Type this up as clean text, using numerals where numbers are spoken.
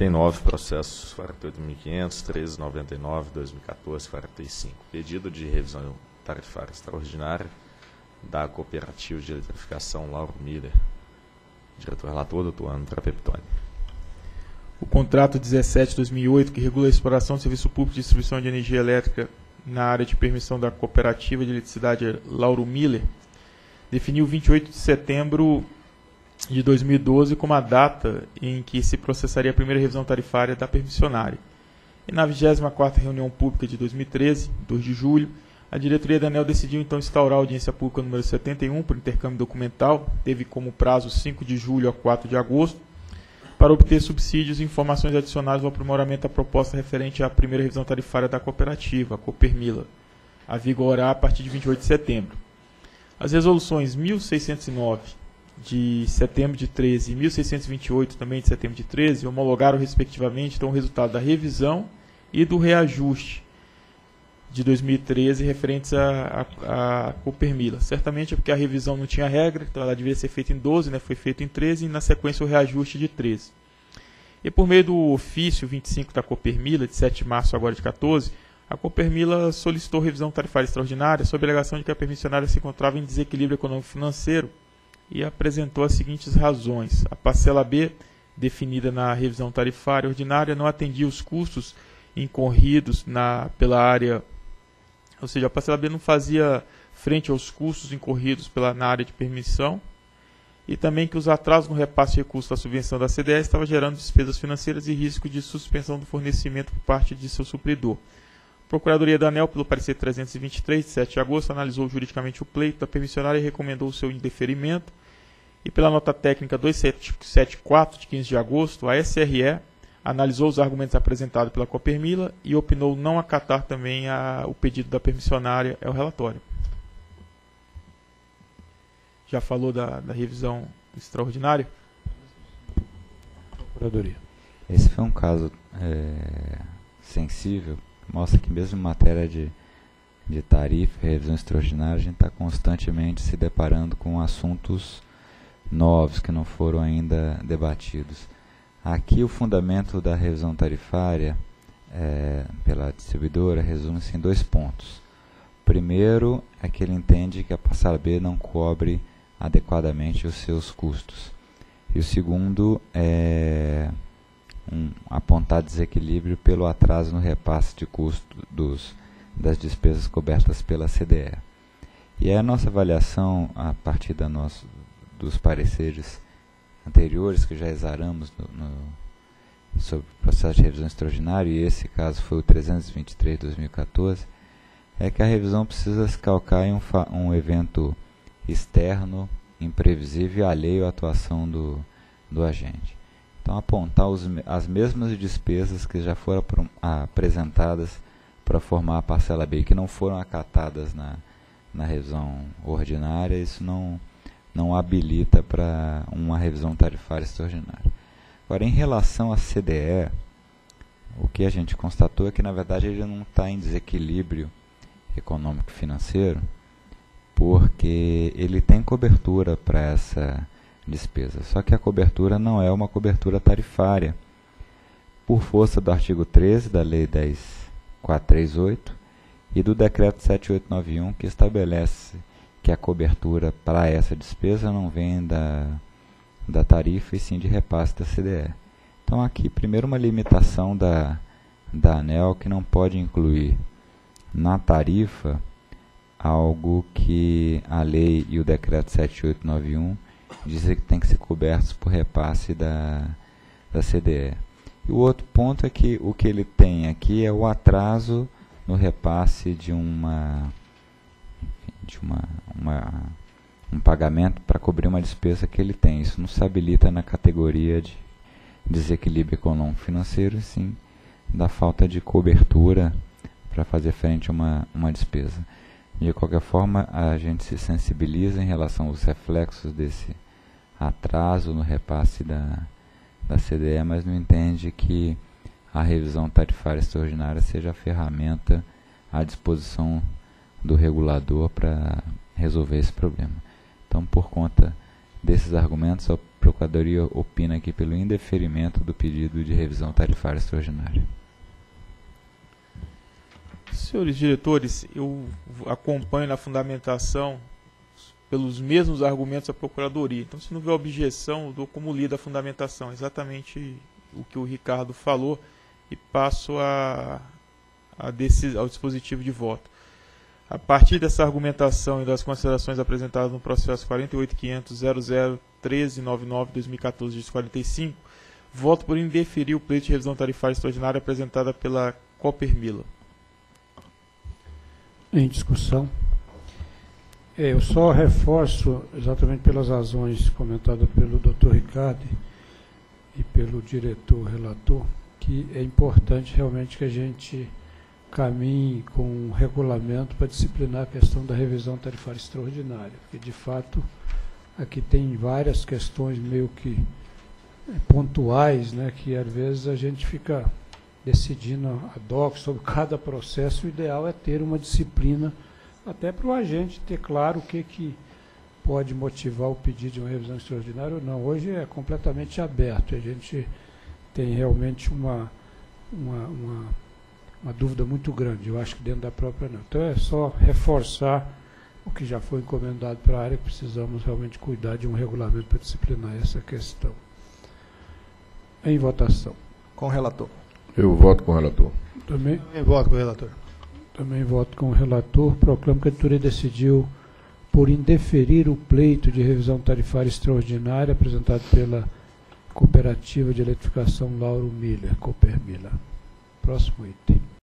Tem 9 processos, 48.500, 1399, 2014, 45. Pedido de revisão tarifária extraordinária da Cooperativa de Eletrificação Lauro Muller. Diretor-relator, doutor André Pepitone. O contrato 17/2008, que regula a exploração do serviço público de distribuição de energia elétrica na área de permissão da Cooperativa de Eletricidade Lauro Muller, definiu 28 de setembro de 2012 como a data em que se processaria a primeira revisão tarifária da permissionária. E na 24ª reunião pública de 2013, 2 de julho, a diretoria da ANEEL decidiu então instaurar a audiência pública número 71 por intercâmbio documental, teve como prazo 5 de julho a 4 de agosto, para obter subsídios e informações adicionais ao aprimoramento da proposta referente à primeira revisão tarifária da cooperativa, a Copermila, a vigorar a partir de 28 de setembro. As resoluções 1609 de setembro de 13 e 1628 também de setembro de 13 homologaram respectivamente então, o resultado da revisão e do reajuste de 2013 referentes à Copermila. Certamente é porque a revisão não tinha regra, então ela devia ser feita em 12, né, foi feita em 13 e na sequência o reajuste de 13. E por meio do ofício 25 da Copermila, de 7 de março agora de 14, a Copermila solicitou revisão tarifária extraordinária sob a alegação de que a permissionária se encontrava em desequilíbrio econômico-financeiro e apresentou as seguintes razões. A parcela B, definida na revisão tarifária ordinária, não atendia os custos incorridos pela área. Ou seja, a parcela B não fazia frente aos custos incorridos na área de permissão e também que os atrasos no repasse de recursos da subvenção da CDE estavam gerando despesas financeiras e risco de suspensão do fornecimento por parte de seu supridor. A Procuradoria da ANEEL, pelo parecer 323, de 7 de agosto, analisou juridicamente o pleito da permissionária e recomendou o seu indeferimento. E pela nota técnica 2774, de 15 de agosto, a SRE analisou os argumentos apresentados pela Copermila e opinou não acatar também o pedido da permissionária ao relatório. Já falou da revisão extraordinária? Procuradoria. Esse foi um caso sensível, mostra que mesmo em matéria de tarifa e revisão extraordinária, a gente está constantemente se deparando com assuntos novos que não foram ainda debatidos. Aqui o fundamento da revisão tarifária pela distribuidora resume-se em 2 pontos. Primeiro, é que ele entende que a parcela B não cobre adequadamente os seus custos. E o segundo é apontar desequilíbrio pelo atraso no repasse de custo das despesas cobertas pela CDE. E a nossa avaliação, a partir dos pareceres anteriores que já exaramos sobre o processo de revisão extraordinária, e esse caso foi o 323 de 2014, é que a revisão precisa se calcar em um evento externo, imprevisível e alheio à atuação do agente. Então, apontar as mesmas despesas que já foram apresentadas para formar a parcela B, que não foram acatadas na revisão ordinária, isso não habilita para uma revisão tarifária extraordinária. Agora, em relação à CDE, o que a gente constatou é que, na verdade, ele não está em desequilíbrio econômico-financeiro, porque ele tem cobertura para essa despesa. Só que a cobertura não é uma cobertura tarifária. Por força do artigo 13 da Lei 10.438 e do Decreto 7891, que estabelece que a cobertura para essa despesa não vem da tarifa e sim de repasse da CDE. Então aqui, primeiro, uma limitação da ANEEL que não pode incluir na tarifa algo que a lei e o decreto 7891 dizem que tem que ser cobertos por repasse da CDE. E o outro ponto é que o que ele tem aqui é o atraso no repasse de um pagamento para cobrir uma despesa que ele tem. Isso não se habilita na categoria de desequilíbrio econômico-financeiro, sim, da falta de cobertura para fazer frente a uma despesa. De qualquer forma, a gente se sensibiliza em relação aos reflexos desse atraso no repasse da CDE, mas não entende que a revisão tarifária extraordinária seja a ferramenta à disposição do regulador para resolver esse problema. Então, por conta desses argumentos, Procuradoria opina aqui pelo indeferimento do pedido de revisão tarifária extraordinária. Senhores diretores, eu acompanho na fundamentação pelos mesmos argumentos a Procuradoria. Então, se não houver objeção, eu dou como lida a fundamentação. Exatamente o que o Ricardo falou e passo ao dispositivo de voto. A partir dessa argumentação e das considerações apresentadas no processo 48.500.001399/2014-45, voto por indeferir o pleito de revisão tarifária extraordinária apresentada pela Coopermila. Em discussão. Eu só reforço, exatamente pelas razões comentadas pelo Dr. Ricardo e pelo diretor relator, que é importante realmente que a gente caminhe com um regulamento para disciplinar a questão da revisão tarifária extraordinária, porque, de fato, aqui tem várias questões meio que pontuais, né, que, às vezes, a gente fica decidindo ad hoc sobre cada processo. O ideal é ter uma disciplina, até para o agente ter claro o que, que pode motivar o pedido de uma revisão extraordinária ou não. Hoje é completamente aberto, a gente tem realmente uma dúvida muito grande, eu acho que dentro da própria não. Então é só reforçar o que já foi encomendado para a área, que precisamos realmente cuidar de um regulamento para disciplinar essa questão. Em votação. Com o relator. Eu voto com o relator. Também voto com o relator. Também voto com o relator. Proclamo que a diretoria decidiu por indeferir o pleito de revisão tarifária extraordinária apresentado pela Cooperativa de Eletrificação Lauro Muller, Coopermila. Próximo item.